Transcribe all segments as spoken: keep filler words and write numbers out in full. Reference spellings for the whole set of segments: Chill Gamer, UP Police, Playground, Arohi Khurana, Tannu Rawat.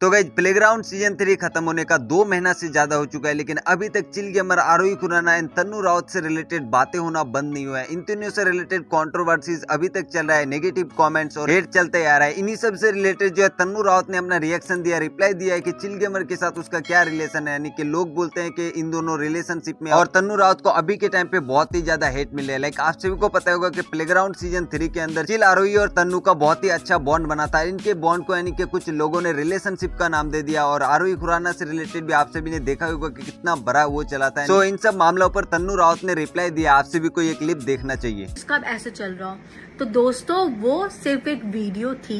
तो guys playground season three खत्म होने का दो महीना से ज्यादा हो चुका है, लेकिन अभी तक chill gamer Aarohi Khurana and Tannu Rawat से रिलेटेड बातें होना बंद नहीं हुआ है। इन तीनों से रिलेटेड कंट्रोवर्सीज अभी तक चल रहा है, नेगेटिव कमेंट्स और हेट चलते आ रहा है। इन्हीं सब से रिलेटेड जो है तन्नू रावत ने अपना रिएक्शन दिया, रिप्लाई दिया है कि चिल गेमर के साथ उसका क्या रिलेशन है, यानी कि लोग बोलते हैं कि इन दोनों रिलेशनशिप में और तन्नू रावत को अभी के टाइम पे बहुत ही ज्यादा हेट मिले है। लाइक आप सभी को पता होगा कि प्लेग्राउंड सीजन थ्री के अंदर चिल आरोही और तन्नू का बहुत ही अच्छा बॉन्ड बना था। इनके बॉन्ड को यानी कि कुछ लोगों ने रिलेशनशिप का नाम दे दिया और आरोही खुराना से रिलेटेड भी आप सभी ने देखा होगा कि कितना बड़ा वो चला था। तो so, इन सब मामलों पर तन्नू रावत ने रिप्लाई दिया, आप सभी को ये क्लिप देखना चाहिए। इसका ऐसे चल रहा हो तो दोस्तों वो सिर्फ एक वीडियो थी,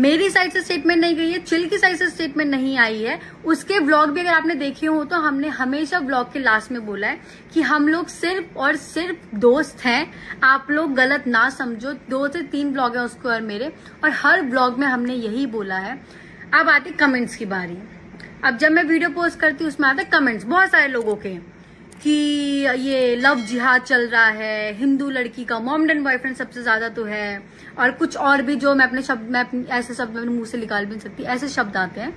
मेरी साइड से स्टेटमेंट नहीं गई है, चिल की साइड से स्टेटमेंट नहीं आई है। उसके व्लॉग भी अगर आपने देखे हो तो हमने हमेशा व्लॉग के लास्ट में बोला है कि हम लोग सिर्फ और सिर्फ दोस्त हैं, आप लोग गलत ना समझो। दो से तीन व्लॉग है उसको और मेरे, और हर व्लॉग में हमने यही बोला है। अब आती कमेंट्स की बारी। अब जब मैं वीडियो पोस्ट करती हूँ उसमें आते कमेंट्स बहुत सारे लोगों के कि ये लव जिहाद चल रहा है, हिंदू लड़की का मॉम एंड बॉयफ्रेंड सबसे ज्यादा तो है, और कुछ और भी जो मैं अपने शब्द मैं ऐसे शब्द अपने मुंह से निकाल भी नहीं सकती, ऐसे शब्द आते हैं।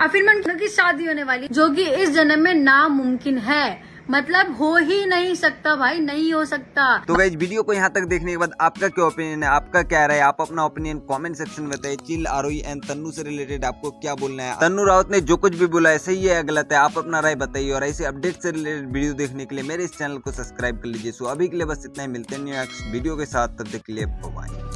और फिर मैं उनकी शादी होने वाली जो कि इस जन्म में नामुमकिन है, मतलब हो ही नहीं सकता भाई, नहीं हो सकता। तो गाइस वीडियो को यहाँ तक देखने के बाद आपका क्या ओपिनियन है, आपका क्या राय है, आप अपना ओपिनियन कमेंट सेक्शन में बताइए। चिल आरोही एंड तन्नू से रिलेटेड आपको क्या बोलना है, तन्नू रावत ने जो कुछ भी बोला है सही है या गलत है, आप अपना राय बताइए। और ऐसे अपडेट से रिलेटेड वीडियो देखने के लिए मेरे इस चैनल को सब्सक्राइब कर लीजिए। सो अभी के लिए बस इतना ही, मिलते हैं नेक्स्ट वीडियो के साथ, तब तक के लिए बाय।